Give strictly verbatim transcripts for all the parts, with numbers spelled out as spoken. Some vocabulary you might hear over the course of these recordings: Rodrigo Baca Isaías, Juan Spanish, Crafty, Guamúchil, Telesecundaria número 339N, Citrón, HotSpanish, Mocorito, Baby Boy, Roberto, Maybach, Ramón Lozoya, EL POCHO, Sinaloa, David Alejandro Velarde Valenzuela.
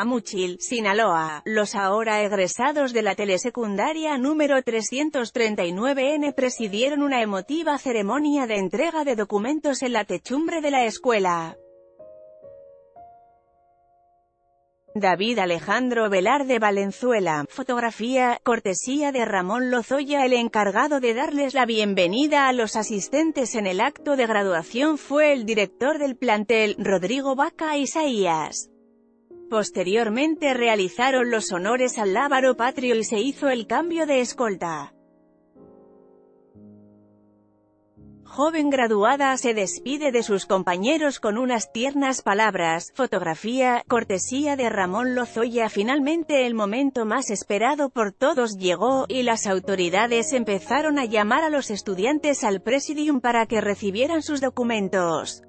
Guamúchil, Sinaloa. Los ahora egresados de la Telesecundaria número trescientos treinta y nueve N presidieron una emotiva ceremonia de entrega de documentos en la techumbre de la escuela. David Alejandro Velarde Valenzuela, fotografía, cortesía de Ramón Lozoya. El encargado de darles la bienvenida a los asistentes en el acto de graduación fue el director del plantel, Rodrigo Baca Isaías. Posteriormente realizaron los honores al lábaro patrio y se hizo el cambio de escolta. Joven graduada se despide de sus compañeros con unas tiernas palabras, fotografía, cortesía de Ramón Lozoya. Finalmente el momento más esperado por todos llegó, y las autoridades empezaron a llamar a los estudiantes al Presidium para que recibieran sus documentos.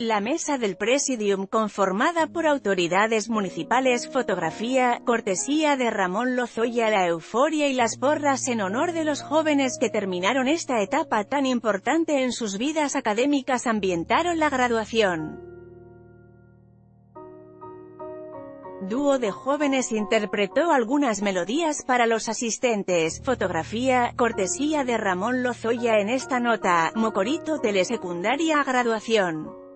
La mesa del Presidium, conformada por autoridades municipales, fotografía, cortesía de Ramón Lozoya. La euforia y las porras en honor de los jóvenes que terminaron esta etapa tan importante en sus vidas académicas ambientaron la graduación. Dúo de jóvenes interpretó algunas melodías para los asistentes, fotografía, cortesía de Ramón Lozoya. En esta nota, Mocorito Telesecundaria a graduación.